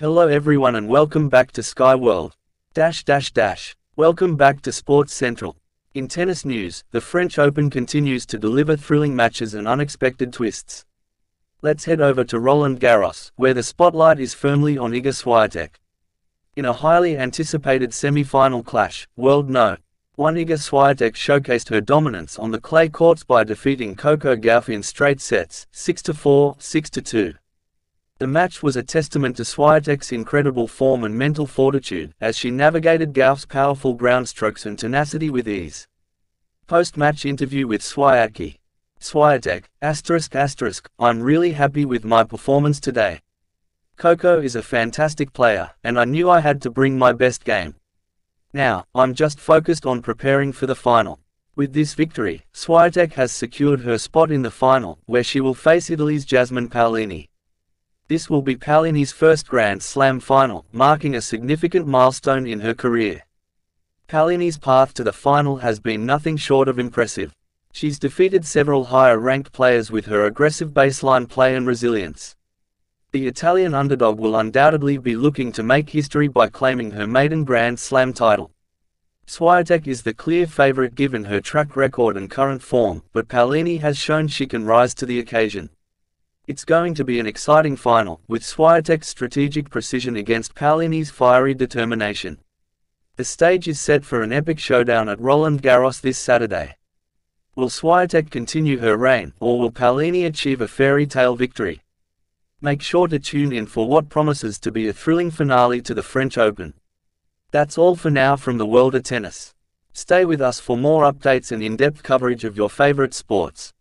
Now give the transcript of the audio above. Hello everyone and welcome back to Sky World. Welcome back to Sports Central. In tennis news, the French Open continues to deliver thrilling matches and unexpected twists. Let's head over to Roland Garros, where the spotlight is firmly on Iga Swiatek. In a highly anticipated semi-final clash, world no. 1 Iga Swiatek showcased her dominance on the clay courts by defeating Coco Gauff in straight sets, 6-4, 6-2. The match was a testament to Swiatek's incredible form and mental fortitude, as she navigated Gauff's powerful groundstrokes and tenacity with ease. Post-match interview with Swiatek, I'm really happy with my performance today. Coco is a fantastic player, and I knew I had to bring my best game. Now, I'm just focused on preparing for the final. With this victory, Swiatek has secured her spot in the final, where she will face Italy's Jasmine Paolini. This will be Paolini's first Grand Slam final, marking a significant milestone in her career. Paolini's path to the final has been nothing short of impressive. She's defeated several higher-ranked players with her aggressive baseline play and resilience. The Italian underdog will undoubtedly be looking to make history by claiming her maiden Grand Slam title. Swiatek is the clear favorite given her track record and current form, but Paolini has shown she can rise to the occasion. It's going to be an exciting final, with Swiatek's strategic precision against Paolini's fiery determination. The stage is set for an epic showdown at Roland Garros this Saturday. Will Swiatek continue her reign, or will Paolini achieve a fairy tale victory? Make sure to tune in for what promises to be a thrilling finale to the French Open. That's all for now from the world of tennis. Stay with us for more updates and in-depth coverage of your favorite sports.